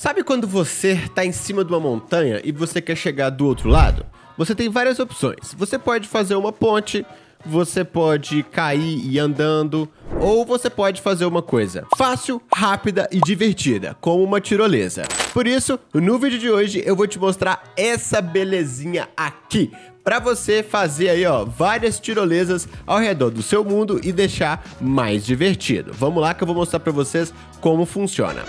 Sabe quando você tá em cima de uma montanha e você quer chegar do outro lado? Você tem várias opções. Você pode fazer uma ponte, você pode cair e ir andando, ou você pode fazer uma coisa fácil, rápida e divertida, como uma tirolesa. Por isso, no vídeo de hoje eu vou te mostrar essa belezinha aqui, pra você fazer aí, ó, várias tirolesas ao redor do seu mundo e deixar mais divertido. Vamos lá que eu vou mostrar pra vocês como funciona.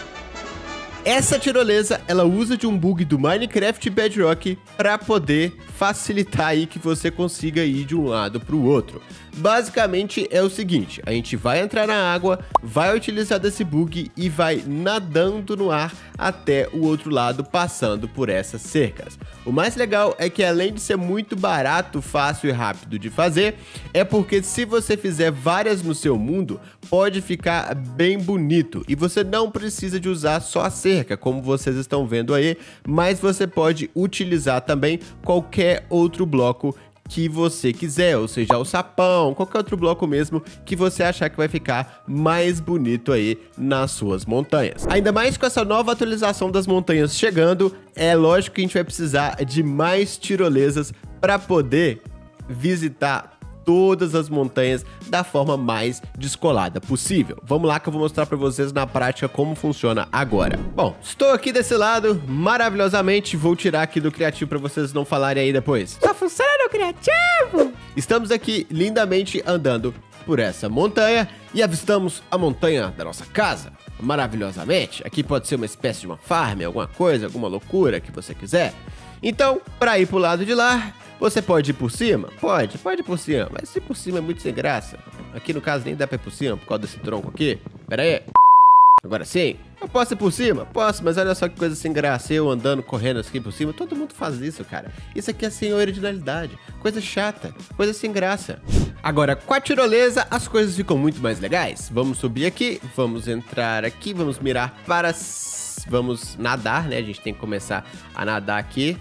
Essa tirolesa, ela usa de um bug do Minecraft Bedrock para poder facilitar aí que você consiga ir de um lado para o outro. Basicamente é o seguinte, a gente vai entrar na água, vai utilizar desse bug e vai nadando no ar até o outro lado, passando por essas cercas. O mais legal é que além de ser muito barato, fácil e rápido de fazer, é porque se você fizer várias no seu mundo, pode ficar bem bonito e você não precisa de usar só a cerca, como vocês estão vendo aí, mas você pode utilizar também qualquer outro bloco que você quiser, ou seja, o sapão, qualquer outro bloco mesmo que você achar que vai ficar mais bonito aí nas suas montanhas. Ainda mais com essa nova atualização das montanhas chegando, é lógico que a gente vai precisar de mais tirolesas para poder visitar todas as montanhas da forma mais descolada possível. Vamos lá que eu vou mostrar para vocês na prática como funciona agora. Bom, estou aqui desse lado, maravilhosamente, vou tirar aqui do criativo para vocês não falarem aí depois. Só funciona no criativo! Estamos aqui lindamente andando por essa montanha e avistamos a montanha da nossa casa, maravilhosamente. Aqui pode ser uma espécie de uma farm, alguma coisa, alguma loucura que você quiser. Então, para ir pro lado de lá, você pode ir por cima? Pode ir por cima, mas se por cima é muito sem graça. Aqui no caso nem dá pra ir por cima, por causa desse tronco aqui. Pera aí. Agora sim. Eu posso ir por cima? Posso, mas olha só que coisa sem graça, eu andando, correndo aqui por cima. Todo mundo faz isso, cara. Isso aqui é sem originalidade. Coisa chata, coisa sem graça. Agora, com a tirolesa, as coisas ficam muito mais legais. Vamos subir aqui, vamos entrar aqui, vamos mirar para... Vamos nadar, né? A gente tem que começar a nadar aqui.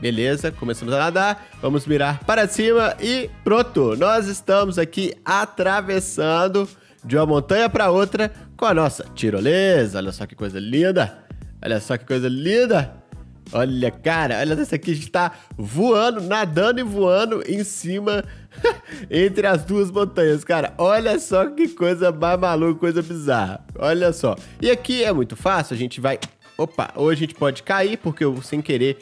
Beleza, começamos a nadar, vamos mirar para cima e pronto, nós estamos aqui atravessando de uma montanha para outra com a nossa tirolesa. Olha só que coisa linda, olha só que coisa linda. Olha, cara, olha essa aqui, a gente tá voando, nadando e voando em cima entre as duas montanhas, cara. Olha só que coisa mais maluca, coisa bizarra, olha só. E aqui é muito fácil, a gente vai... Opa, ou a gente pode cair, porque eu, sem querer,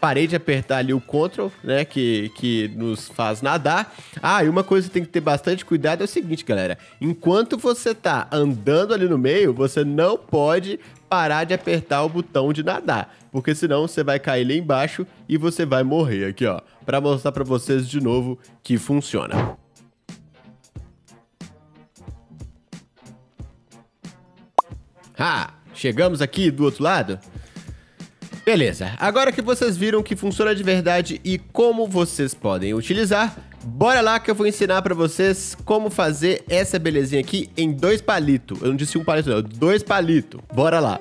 parei de apertar ali o Ctrl, né, que nos faz nadar. Ah, e uma coisa que tem que ter bastante cuidado é o seguinte, galera. Enquanto você tá andando ali no meio, você não pode parar de apertar o botão de nadar, porque senão você vai cair lá embaixo e você vai morrer aqui, ó. Pra mostrar pra vocês de novo que funciona. Ah! Chegamos aqui do outro lado. Beleza, agora que vocês viram que funciona de verdade e como vocês podem utilizar, bora lá que eu vou ensinar pra vocês como fazer essa belezinha aqui em 2 palitos. Eu não disse 1 palito não, 2 palitos. Bora lá.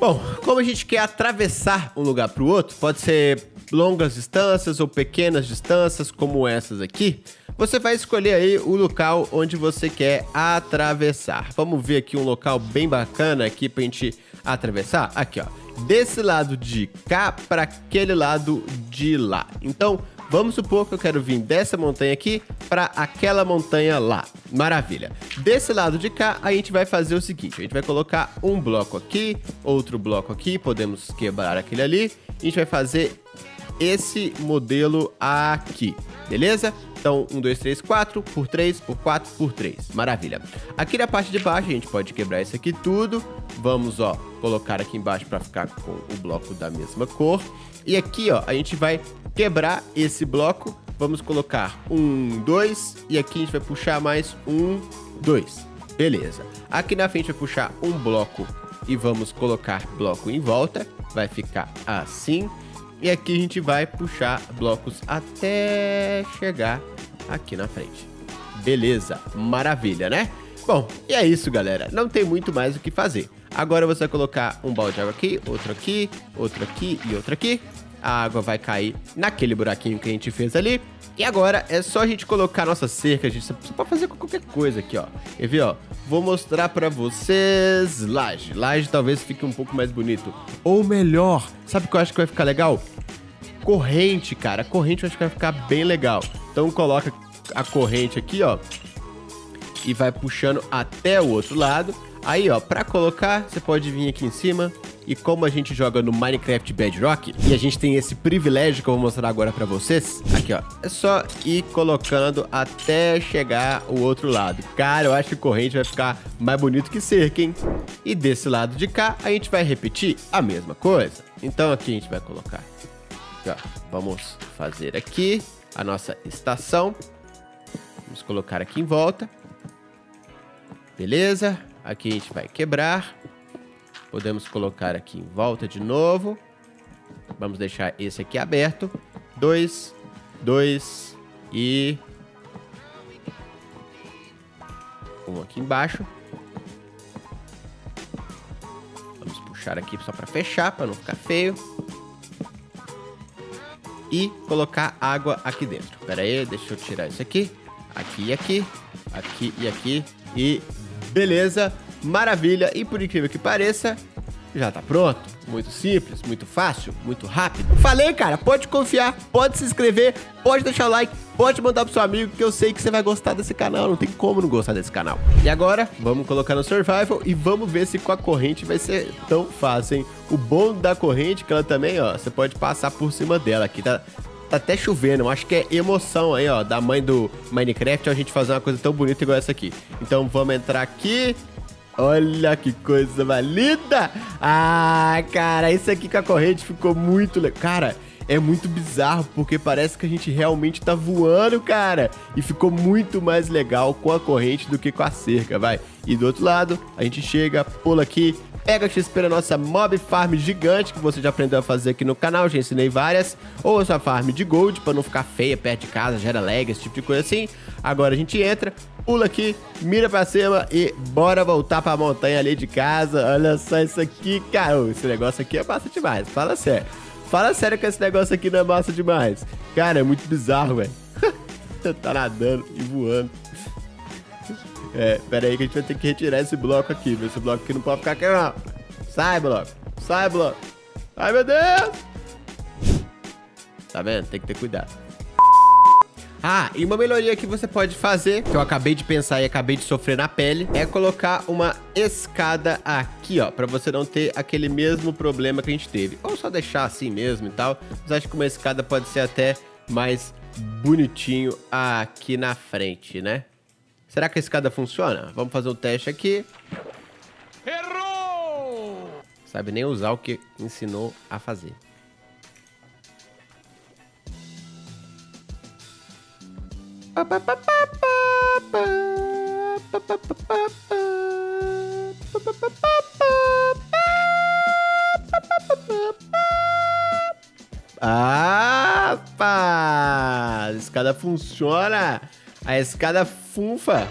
Bom, como a gente quer atravessar um lugar pro outro, pode ser longas distâncias ou pequenas distâncias como essas aqui. Você vai escolher aí o local onde você quer atravessar. Vamos ver aqui um local bem bacana aqui pra gente atravessar. Aqui, ó. Desse lado de cá para aquele lado de lá. Então, vamos supor que eu quero vir dessa montanha aqui para aquela montanha lá. Maravilha. Desse lado de cá, a gente vai fazer o seguinte. A gente vai colocar um bloco aqui, outro bloco aqui. Podemos quebrar aquele ali. A gente vai fazer esse modelo aqui. Beleza? Então, 1, 2, 3, 4, por 3, por 4, por 3. Maravilha. Aqui na parte de baixo, a gente pode quebrar isso aqui tudo. Vamos, ó, colocar aqui embaixo para ficar com o bloco da mesma cor. E aqui, ó, a gente vai quebrar esse bloco. Vamos colocar 1, 2. E aqui a gente vai puxar mais 1, 2. Beleza. Aqui na frente vai puxar um bloco e vamos colocar bloco em volta. Vai ficar assim. E aqui a gente vai puxar blocos até chegar aqui na frente. Beleza, maravilha, né? Bom, e é isso, galera. Não tem muito mais o que fazer. Agora você vai colocar um balde de água aqui, outro aqui e outro aqui. a água vai cair naquele buraquinho que a gente fez ali. E agora é só a gente colocar a nossa cerca, a gente só pode fazer com qualquer coisa aqui, ó. Quer ver, ó? Vou mostrar pra vocês laje. Laje talvez fique um pouco mais bonito. Ou melhor, sabe o que eu acho que vai ficar legal? Corrente, cara. Corrente eu acho que vai ficar bem legal. Então coloca a corrente aqui, ó. E vai puxando até o outro lado. Aí, ó, pra colocar, você pode vir aqui em cima. E como a gente joga no Minecraft Bedrock, e a gente tem esse privilégio que eu vou mostrar agora pra vocês, aqui, ó, é só ir colocando até chegar o outro lado. Cara, eu acho que corrente vai ficar mais bonito que cerca, hein? E desse lado de cá, a gente vai repetir a mesma coisa. Então aqui a gente vai colocar, aqui, ó, vamos fazer aqui a nossa estação. Vamos colocar aqui em volta. Beleza? Aqui a gente vai quebrar. Podemos colocar aqui em volta de novo. Vamos deixar esse aqui aberto. 2, 2 e... um aqui embaixo. Vamos puxar aqui só para fechar, para não ficar feio. E colocar água aqui dentro. Pera aí, deixa eu tirar isso aqui. Aqui e aqui. Aqui e aqui. E beleza! Maravilha, e por incrível que pareça, já tá pronto. Muito simples, muito fácil, muito rápido. Falei, cara, pode confiar, pode se inscrever, pode deixar o like, pode mandar pro seu amigo, que eu sei que você vai gostar desse canal, não tem como não gostar desse canal. E agora, vamos colocar no survival e vamos ver se com a corrente vai ser tão fácil, hein? O bom da corrente, que ela também, ó, você pode passar por cima dela aqui, tá? Tá até chovendo, acho que é emoção aí, ó, da mãe do Minecraft, a gente fazer uma coisa tão bonita igual essa aqui. Então, vamos entrar aqui... Olha que coisa valida! Ah, cara, isso aqui com a corrente ficou muito legal. Cara, é muito bizarro, porque parece que a gente realmente tá voando, cara. E ficou muito mais legal com a corrente do que com a cerca, vai. E do outro lado, a gente chega, pula aqui, pega a XP na nossa mob farm gigante, que você já aprendeu a fazer aqui no canal, já ensinei várias. Ou a sua farm de gold, pra não ficar feia perto de casa, gera lag, esse tipo de coisa assim. Agora a gente entra... Pula aqui, mira pra cima e bora voltar pra montanha ali de casa. Olha só isso aqui, cara. Esse negócio aqui é massa demais, fala sério. Fala sério que esse negócio aqui não é massa demais. Cara, é muito bizarro, velho. Tá nadando e voando. É, pera aí que a gente vai ter que retirar esse bloco aqui. Esse bloco aqui não pode ficar aqui, não. Sai, bloco. Sai, bloco. Ai, meu Deus. Tá vendo? Tem que ter cuidado. Ah, e uma melhoria que você pode fazer, que eu acabei de pensar e acabei de sofrer na pele, é colocar uma escada aqui, ó, pra você não ter aquele mesmo problema que a gente teve. Ou só deixar assim mesmo e tal, mas acho que uma escada pode ser até mais bonitinho aqui na frente, né? Será que a escada funciona? Vamos fazer um teste aqui. Errou! Sabe nem usar o que ensinou a fazer. Ah, pá! A escada funciona! A escada funfa!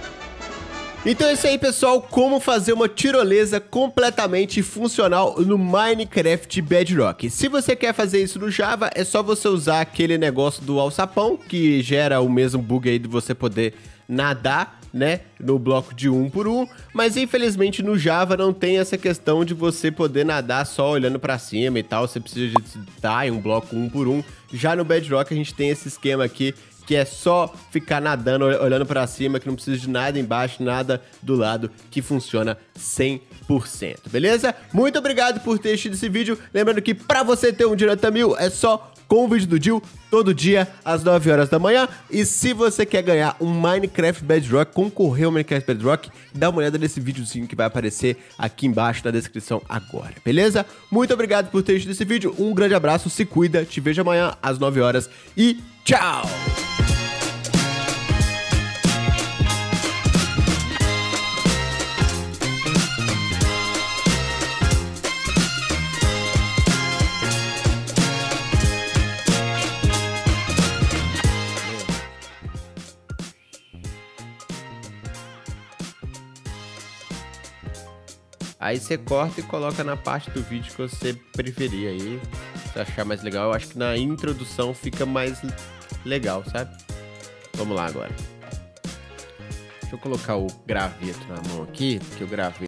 Então é isso aí, pessoal, como fazer uma tirolesa completamente funcional no Minecraft Bedrock. Se você quer fazer isso no Java, é só você usar aquele negócio do alçapão, que gera o mesmo bug aí de você poder nadar, né, no bloco de 1 por 1, mas infelizmente no Java não tem essa questão de você poder nadar só olhando pra cima e tal, você precisa de dar em um bloco 1 por 1. Já no Bedrock a gente tem esse esquema aqui, que é só ficar nadando, olhando pra cima, que não precisa de nada embaixo, nada do lado, que funciona 100%, beleza? Muito obrigado por ter assistido esse vídeo, lembrando que pra você ter um Direta 1000 é só com o vídeo do Deew, todo dia, às 9 horas da manhã, e se você quer ganhar um Minecraft Bedrock, concorrer ao Minecraft Bedrock, dá uma olhada nesse videozinho que vai aparecer aqui embaixo na descrição agora, beleza? Muito obrigado por ter assistido esse vídeo, um grande abraço, se cuida, te vejo amanhã às 9 horas e tchau! Aí você corta e coloca na parte do vídeo que você preferir aí. você achar mais legal. Eu acho que na introdução fica mais legal, sabe? Vamos lá agora. Deixa eu colocar o graveto na mão aqui, porque o graveto